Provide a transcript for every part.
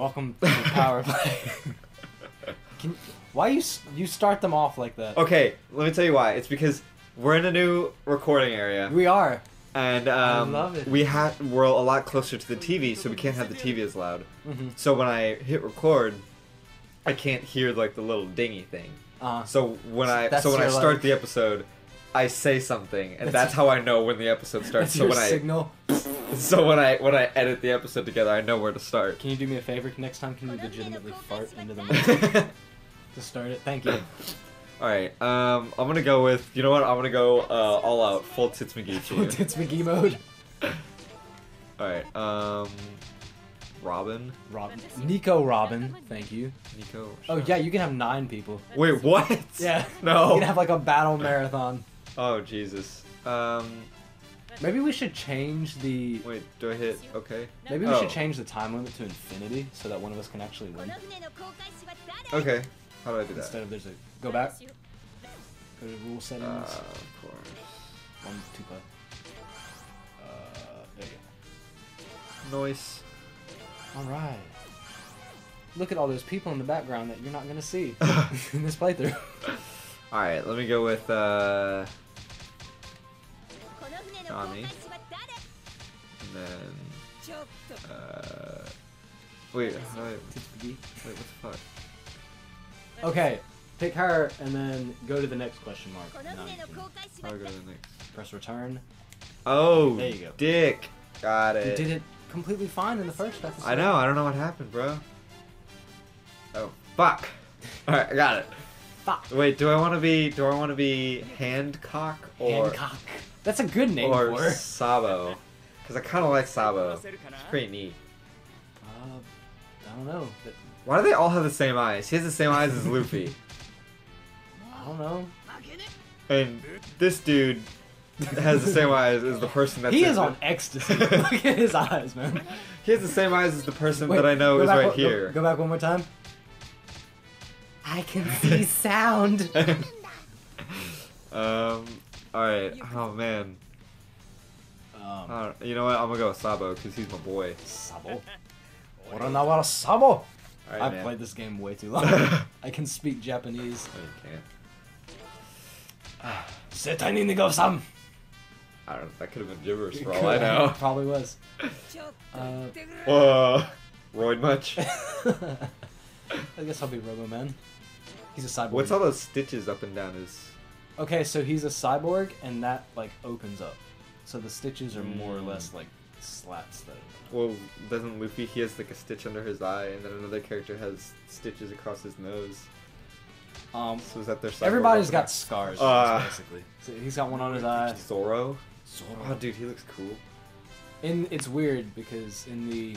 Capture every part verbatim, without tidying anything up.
Welcome to Power Play. Can, why you you start them off like that? Okay, let me tell you why. It's because we're in a new recording area. We are. And um, I love it. we ha we're a lot closer to the T V, so we can't have the T V as loud. Mm-hmm. So when I hit record, I can't hear like the little dingy thing. Uh, so when I that's so when I start life. the episode, I say something, and that's, that's how I know when the episode starts. That's so your when signal. I so when I when I edit the episode together, I know where to start. Can you do me a favor? Next time, can you legitimately fart into the mic to start it? Thank you. All right, um, I'm gonna go with, you know what? I'm gonna go uh, all out, full tits McGee. Full tits McGee mode. All right, um, Robin. Robin. Nico Robin. Thank you. Nico. Oh yeah, you can have nine people. Wait, what? Yeah. No. You can have like a battle marathon. Oh Jesus. Um. Maybe we should change the. Wait, do I hit? Okay. Maybe we oh. should change the time limit to infinity so that one of us can actually win. Okay. How do I do that? Instead of there's a go back. Go to rule settings. Uh, of course. One, two, five. Uh, there you go. Noise. All right. Look at all those people in the background that you're not gonna see in this playthrough. All right, let me go with. Uh... Akame. And then, uh, wait, how do I, wait, what the fuck? Okay, pick her, and then go to the next question mark. No, I'll go to the next. Press return. Oh, there you go. Dick. Got it. You did it completely fine in the first episode. I know, I don't know what happened, bro. Oh, fuck. Alright, I got it. Fuck. Wait, do I want to be, do I want to be Handcock or? Handcock. That's a good name or for it. Or Sabo. Because I kind of like Sabo. It's pretty neat. Uh, I don't know. But... Why do they all have the same eyes? He has the same eyes as Luffy. I don't know. And this dude has the same eyes as the person that's He is the... on ecstasy. Look at his eyes, man. He has the same eyes as the person Wait, that I know is back, right go, here. Go, go back one more time. I can see sound. um... Alright, oh man. Um, uh, you know what? I'm gonna go with Sabo because he's my boy. Sabo? Oranawara Sabo! Right, I've man. played this game way too long. I can speak Japanese. No, you can't. Nigo-san! I don't know, that could have been gibberish for all I know. It probably was. Uh, Whoa! Roid much? I guess I'll be Robo Man. He's a cyborg. What's all those stitches up and down his. Okay, so he's a cyborg, and that, like, opens up. So the stitches are more or less, like, slats that... Well, doesn't Luffy, he has, like, a stitch under his eye, and then another character has stitches across his nose. Um, so is that their cyborg? Everybody's opener? got scars, uh, basically. So he's got one on his eye. Zoro? Zoro. Oh, dude, he looks cool. And it's weird, because in the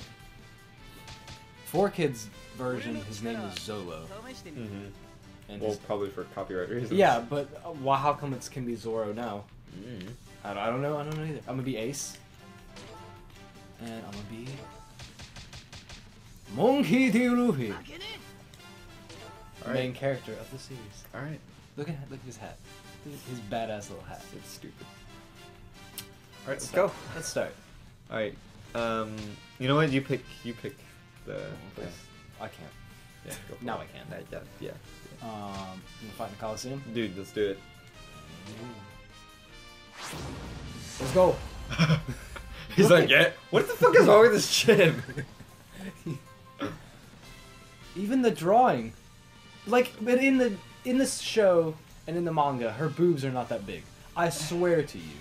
four kids version, his name is Zolo. Mm-hmm. And well, probably for copyright reasons. Yeah, but uh, well, how come it can be Zoro now? Mm. I, don't, I don't know. I don't know either. I'm gonna be Ace, and I'm gonna be Monkey D. Luffy, right. main character of the series. All right. Look at look at his hat. His badass little hat. It's stupid. All right, let's start. go. Let's start. All right. Um, you know what? You pick. You pick the. Okay. Place. I can't. Yeah, go now it. I can. I, yeah, yeah. Um, you wanna fight in the Coliseum? Dude, let's do it. Ooh. Let's go! He's like, yeah? What the fuck is wrong with his chin? Even the drawing. Like, but in the in this show and in the manga, her boobs are not that big. I swear to you.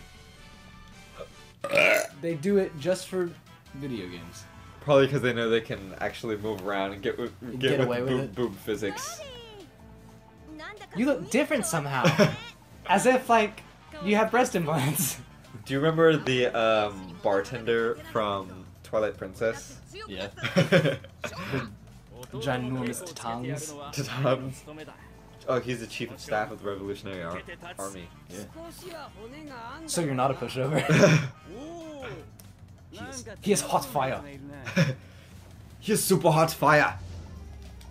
They do it just for video games. Probably because they know they can actually move around and get with, get get with, away with boob, boob physics. You look different somehow. As if, like, you have breast implants. Do you remember the um, bartender from Twilight Princess? Yeah. Ginormous Titans. Titans. Oh, he's the chief of staff of the Revolutionary Ar Army. Yeah. So you're not a pushover. He is, he is hot fire. He is super hot fire.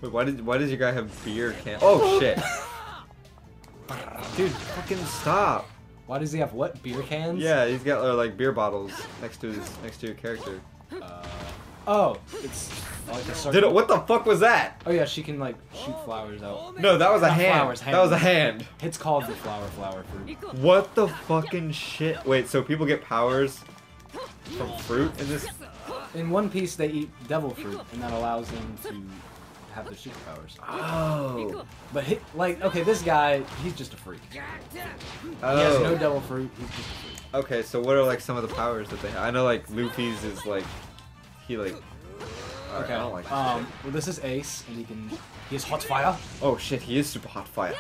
Wait, why did why does your guy have beer can? Oh shit! Dude, fucking stop! Why does he have what? Beer cans? Yeah, he's got uh, like beer bottles next to his next to your character. Uh, Oh, it's like a circle. Dude, what the fuck was that? Oh yeah, she can like shoot flowers out. No, that was Not a hand. Flowers, hand. That was a hand. It's called the flower flower fruit. What the fucking shit? Wait, so people get powers from fruit in this? In One Piece, they eat devil fruit, and that allows them to have their superpowers. Oh. But he, like, okay, this guy, he's just a freak. Oh. He has no devil fruit. He's just a freak. Okay, so what are like some of the powers that they have? I know like Luffy's is like, he like. Right, okay. I don't like um. Shit. Well, this is Ace, and he can. He has hot fire. Oh shit, he is super hot fire.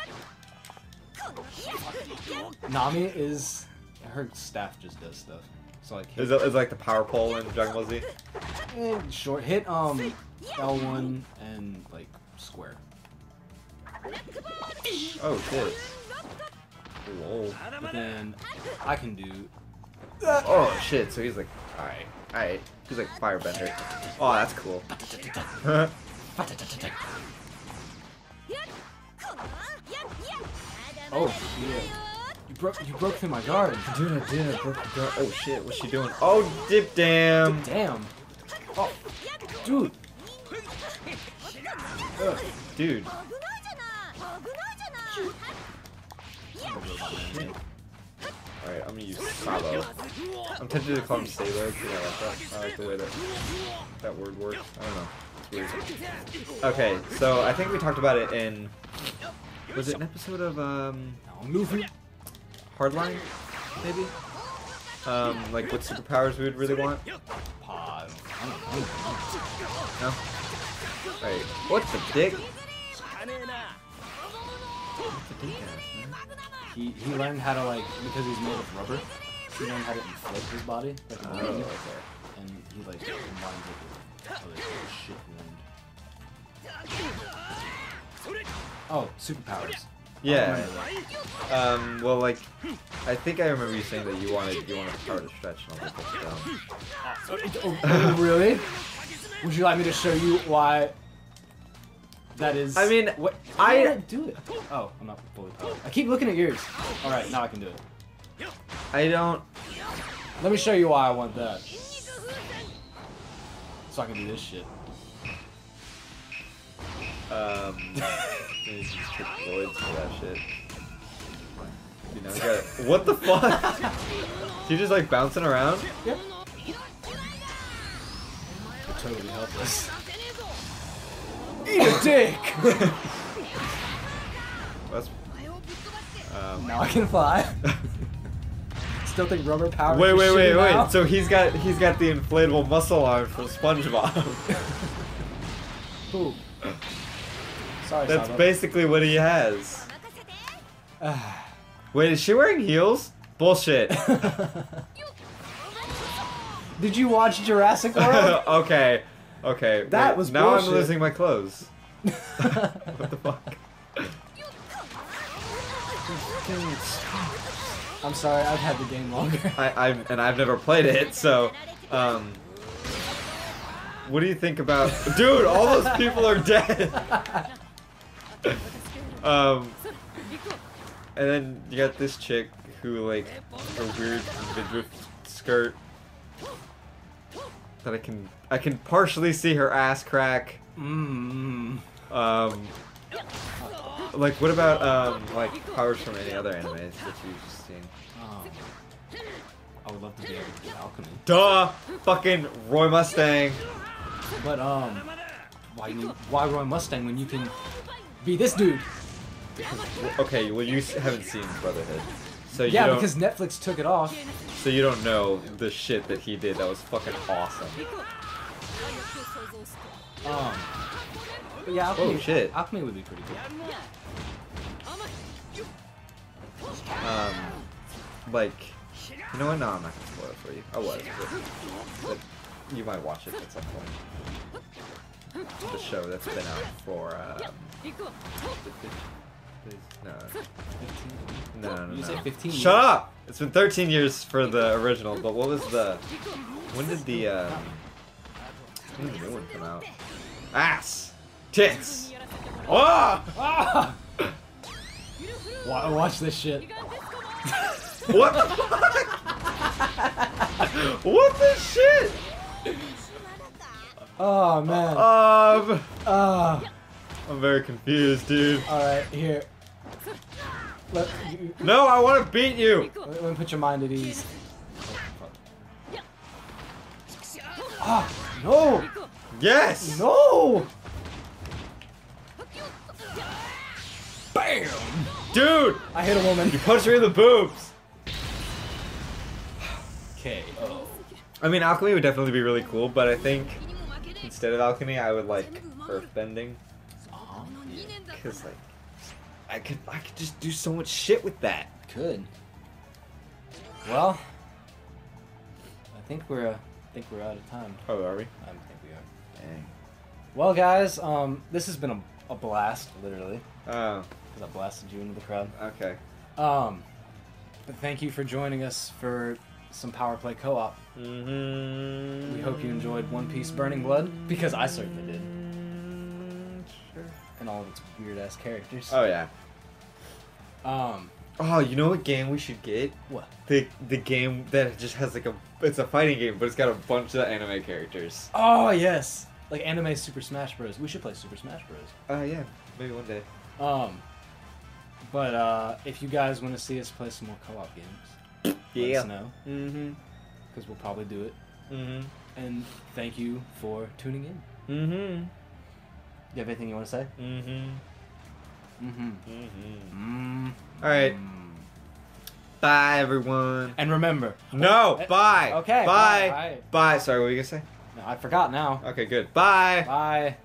Nami is, her staff just does stuff. So like. Hit. Is it is like the power pole in Dragon Ball Z? And short hit um L one and like square. Oh shit. Lol. But then I can do. Oh shit! So he's like, all right, all right. He's like firebender. Oh, that's cool. Oh yeah. You broke, you broke through my guard. Dude, I did. I broke the guard. Oh shit! What's she doing? Oh, dip damn. Dip damn. Oh, dude. Ugh. Dude. Alright, I'm gonna use Sabo. I'm tempted to call him Sabo, because I like that. I like the way that that word works. I don't know. It's weird. Okay, so I think we talked about it in... Was it an episode of, um... Hardline? Maybe? Um, like what superpowers we would really want? I don't know. No? Alright. What's the dick? What's a dick at? He, he learned how to, like, because he's made of rubber, he learned how to inflate his body. Like, oh, okay. And he, like, combines it with other shit wound. Oh, superpowers. Yeah. Um, well, like, I think I remember you saying that you wanted, you wanted power to stretch and all that stuff. Oh, oh, really? Would you like me to show you why... That is. I mean, what? I didn't do it. Oh, I'm not fully powered. I keep looking at yours. All right, now I can do it. I don't. Let me show you why I want that. So I can do this shit. Um. Maybe just pick Lloyd's for that shit. You know, you gotta... What the fuck? You just like bouncing around? Yep. Yeah. You're totally helpless. Eat a dick! That's, um, now I can fly. Still think rubber power. Wait, wait, wait, wait. Out. So he's got he's got the inflatable muscle arm from SpongeBob. Ooh. Sorry, that's Sabo. Basically what he has. Wait, is she wearing heels? Bullshit. Did you watch Jurassic World? Okay. Okay, that wait, was now bullshit. I'm losing my clothes. What the fuck? I'm sorry, I've had the game longer. I, I've, and I've never played it, so... Um, what do you think about... Dude, all those people are dead! um, and then you got this chick who, like, a weird midriff skirt. That I can I can partially see her ass crack. Mm. Um, like what about um like powers from any other animes that you've just seen? Oh. I would love to be able to do alchemy. Duh, fucking Roy Mustang. But um, why you, why Roy Mustang when you can be this dude? Because, okay, well you haven't seen Brotherhood. So you yeah, because Netflix took it off. So you don't know the shit that he did that was fucking awesome. Um, but yeah, Alchemy, oh, shit. Alchemy would be pretty good. Um, like, you know what? No, I'm not gonna spoil it for you. I was, but, but you might watch it at some point. The show that's been out for, um... No. No, no, no. You said fifteen. Shut up! It's been thirteen years for the original, but what was the... When did the, uh... When did the new one come out? Ass! Tits! Oh! Ah! Watch this shit. What the fuck? What the shit? Oh, man. Um, uh, I'm very confused, dude. Alright, here. Let, you, no, I want to beat you! Let me put your mind at ease. Ah, no! Yes! No! Bam! Dude! I hit a woman. You punched her in the boobs! Okay. Oh. I mean, alchemy would definitely be really cool, but I think instead of alchemy, I would like earthbending. Oh, yeah. Cause like, I could, I could just do so much shit with that. Could. Well, I think we're, uh, I think we're out of time. Oh, are we? I don't think we are. Dang. Well, guys, um, this has been a, a blast, literally. Oh. Because I blasted you into the crowd. Okay. Um, but thank you for joining us for some Power Play Co-op. Mm-hmm. We hope you enjoyed One Piece Burning Blood, because I certainly did. Sure. And all of its weird-ass characters. Oh, yeah. Um. Oh, you know what game we should get? What? The the game that just has like a... It's a fighting game, but it's got a bunch of anime characters. Oh, yes! Like anime Super Smash Bros. We should play Super Smash Bros. Oh, uh, yeah. Maybe one day. Um, But uh, if you guys want to see us play some more co-op games, yeah. Let us know. Mm-hmm. Because we'll probably do it. Mm-hmm. And thank you for tuning in. Mm-hmm. You have anything you want to say? Mm-hmm. Mm-hmm. Mm-hmm. Mm-hmm. All right. Bye, everyone. And remember. No, oh, bye. Okay. Bye. Bye. Bye. Bye. Sorry, what were you going to say? No, I forgot now. Okay, good. Bye. Bye.